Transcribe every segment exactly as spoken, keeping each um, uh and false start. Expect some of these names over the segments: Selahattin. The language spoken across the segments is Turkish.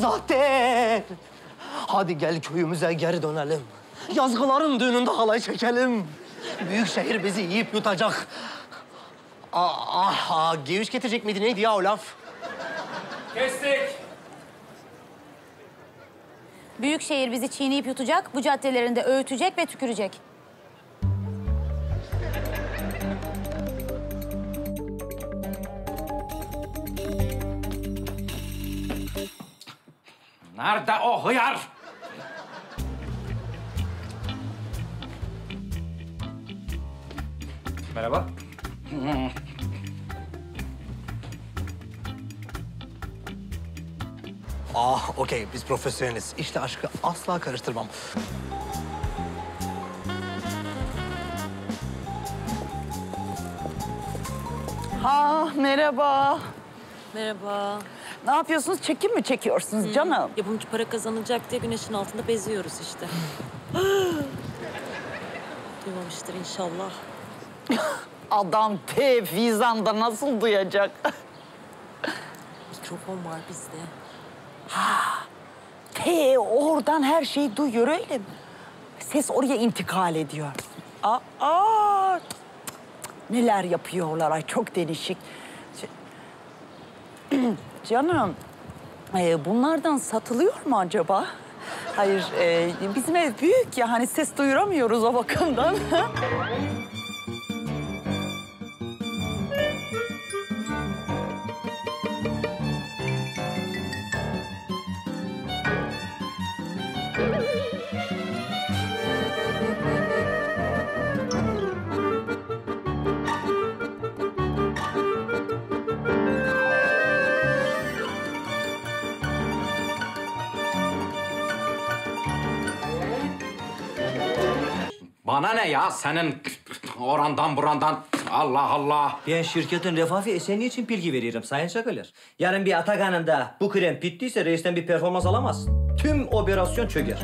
zaten. Hadi gel köyümüze geri dönelim. Yazgıların düğününde halay çekelim. Büyük şehir bizi yiyip yutacak. Ah, geviş getirecek miydi? Neydi ya o laf? Kestik. Büyük şehir bizi çiğneyip yutacak, bu caddelerinde öğütecek ve tükürecek. Nerede o hıyar? Merhaba. Ah, okey. Biz profesyoneliz. İşte aşkı asla karıştırmam. Ha, merhaba. Merhaba. Ne yapıyorsunuz? Çekim mi çekiyorsunuz hmm. canım? Ya bunca para kazanılacak diye güneşin altında beziyoruz işte. Duymamıştır inşallah. Adam tevhizanda nasıl duyacak? Mikrofon var bizde. Ha, te oradan her şeyi duyuyor öyle mi? Ses oraya intikal ediyor. Aa, aa. Cık, cık. Neler yapıyorlar ay çok değişik. Canım, e, bunlardan satılıyor mu acaba? Hayır, e, bizim ev büyük ya hani ses duyuramıyoruz o bakımdan. Bana ne ya senin orandan burandan Allah Allah. Ben şirketin refahi esenliği için bilgi veriyorum Sayın Şakalar. Yarın bir Atakan'ın da bu krem bittiyse reisten bir performans alamazsın. Tüm operasyon çöker.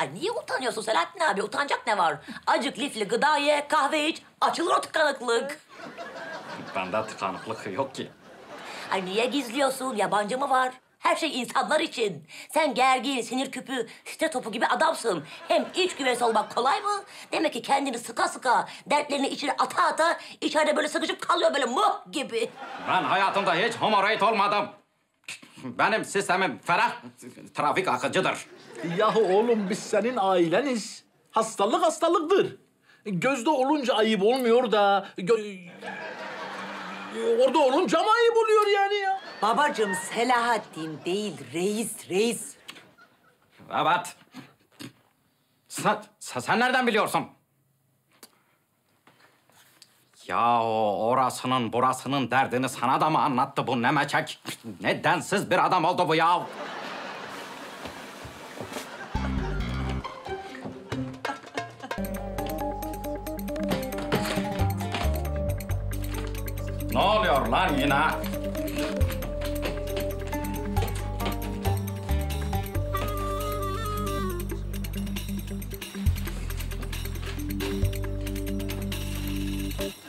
Ay niye utanıyorsun Selahattin abi? Utanacak ne var? Acık lifli gıda ye, kahve iç, açılır o tıkanıklık. Bende tıkanıklık yok ki. Ay niye gizliyorsun? Yabancı mı var? Her şey insanlar için. Sen gergin, sinir küpü, stres topu gibi adamsın. Hem iç güveysi olmak kolay mı? Demek ki kendini sıka sıka, dertlerini içine ata ata, içeride böyle sıkışıp kalıyor böyle muh gibi. Ben hayatımda hiç hemoroid olmadım. Benim sistemim ferah, trafik akıcıdır. Yahu oğlum biz senin aileniz. Hastalık hastalıktır. Gözde olunca ayıp olmuyor da... Orada olunca mı ayıp oluyor yani ya? Babacığım Selahattin değil, reis, reis. Evet. Sen, sen nereden biliyorsun? Ya o orasının burasının derdini sana da mı anlattı bu ne meçek? Ne densiz bir adam oldu bu ya. Ne oluyor lan yine?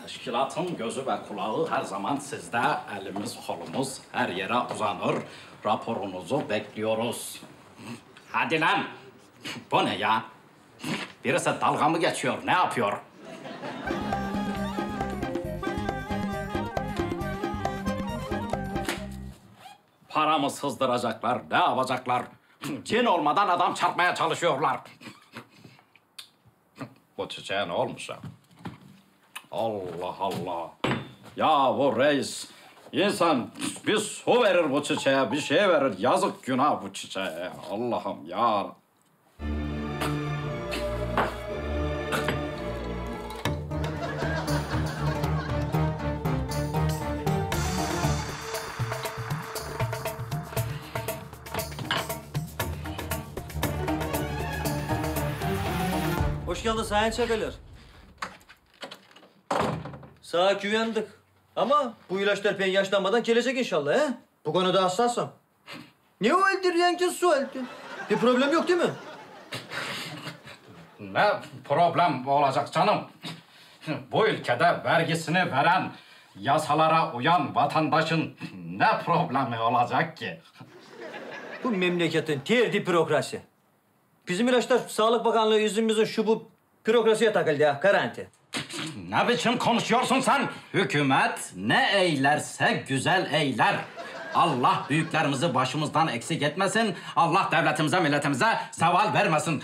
Teşkilatın gözü ve kulağı her zaman sizde. Elimiz kolumuz her yere uzanır. Raporunuzu bekliyoruz. Hadi lan! Bu ne ya? Birisi dalga mı geçiyor? Ne yapıyor? Paramı sızdıracaklar, ne yapacaklar? Cin olmadan adam çarpmaya çalışıyorlar. Bu çiçeğe ne olmuş ya? Allah Allah. Ya bu reis, insan bir su verir bu çiçeğe, bir şey verir. Yazık günah bu çiçeğe. Allah'ım ya. Hoş geldin Sayın Çakalar. Sağa güvendik. Ama bu ilaçlar ben yaşlanmadan gelecek inşallah he. Bu konuda hassasım. Ne oldu rengi su oldu? Bir problem yok değil mi? Ne problem olacak canım? Bu ülkede vergisini veren, yasalara uyan vatandaşın ne problemi olacak ki? Bu memleketin terdi bürokrasi. Bizim ilaçlar Sağlık Bakanlığı yüzümüzün şu bu bürokrasiye takıldı ya, garanti. Ne biçim konuşuyorsun sen? Hükümet ne eylerse güzel eyler. Allah büyüklerimizi başımızdan eksik etmesin. Allah devletimize, milletimize zeval vermesin.